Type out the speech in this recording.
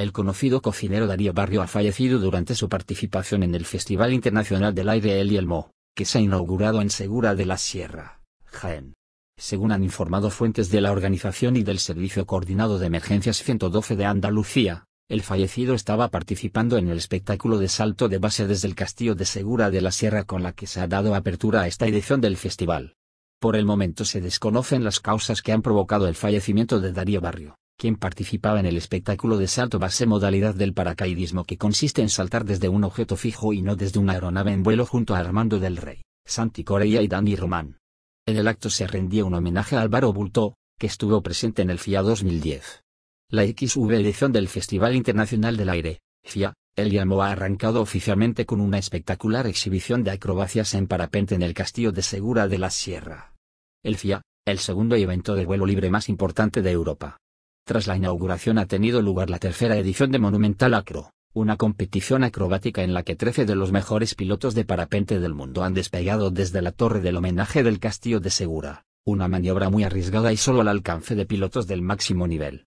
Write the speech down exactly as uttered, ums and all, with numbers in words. El conocido cocinero Darío Barrio ha fallecido durante su participación en el Festival Internacional del Aire El Yelmo, que se ha inaugurado en Segura de la Sierra, Jaén. Según han informado fuentes de la organización y del Servicio Coordinado de Emergencias ciento doce de Andalucía, el fallecido estaba participando en el espectáculo de salto de base desde el castillo de Segura de la Sierra con la que se ha dado apertura a esta edición del festival. Por el momento se desconocen las causas que han provocado el fallecimiento de Darío Barrio, quien participaba en el espectáculo de salto base modalidad del paracaidismo que consiste en saltar desde un objeto fijo y no desde una aeronave en vuelo junto a Armando del Rey, Santi Corella y Dani Román. En el acto se rendía un homenaje a Álvaro Bultó, que estuvo presente en el F I A dos mil diez. La décima edición del Festival Internacional del Aire, F I A, El Yelmo ha arrancado oficialmente con una espectacular exhibición de acrobacias en parapente en el castillo de Segura de la Sierra. El F I A, el segundo evento de vuelo libre más importante de Europa. Tras la inauguración ha tenido lugar la tercera edición de Monumental Acro, una competición acrobática en la que trece de los mejores pilotos de parapente del mundo han despegado desde la torre del homenaje del castillo de Segura, una maniobra muy arriesgada y solo al alcance de pilotos del máximo nivel.